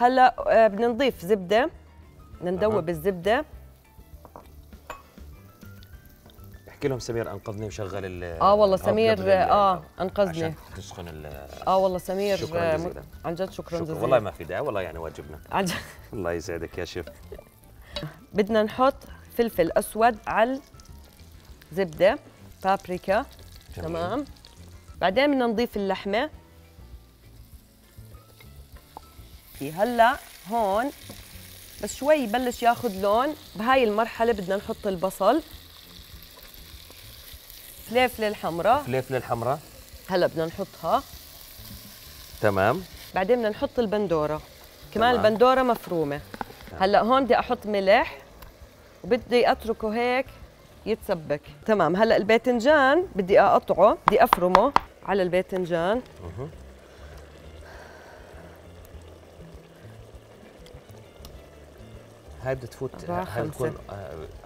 هلا بدنا نضيف زبده، بدنا ندوب الزبده. احكي لهم سمير انقذني وشغل ال والله سمير انقذني عشان تسخن ال والله سمير شكراً جزيلاً. عن جد شكرا جزيلا والله ما في داعي والله يعني واجبنا عن جد الله يسعدك يا شيف. بدنا نحط فلفل اسود على الزبده، بابريكا تمام، بعدين بدنا نضيف اللحمه. هلا هون بس شوي بلش ياخذ لون، بهاي المرحله بدنا نحط البصل، فليفله الحمراء، فليفله الحمراء هلا بدنا نحطها تمام، بعدين بدنا نحط البندوره كمان تمام. البندوره مفرومه تمام. هلا هون بدي احط ملح وبدي اتركه هيك يتسبك تمام. هلا الباذنجان بدي اقطعه، بدي افرمه على الباذنجان هاي بدها تفوت، هاي بتكون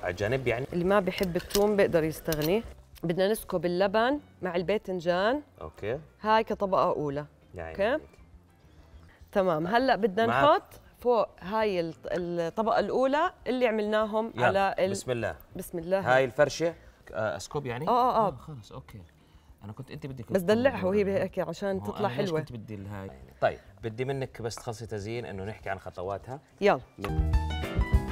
على جنب يعني اللي ما بحب الثوم بيقدر يستغني. بدنا نسكب اللبن مع الباذنجان اوكي، هاي كطبقه اولى اوكي تمام. هلا بدنا نحط فوق هاي الطبقه الاولى اللي عملناهم على بسم الله بسم الله. هاي الفرشه اسكب يعني خلص اوكي. انا كنت انت بدك بس دلعها وهي هيك عشان تطلع حلوه. كنت بدي هاي. طيب بدي منك بس تخلصي تزيين انه نحكي عن خطواتها. يلا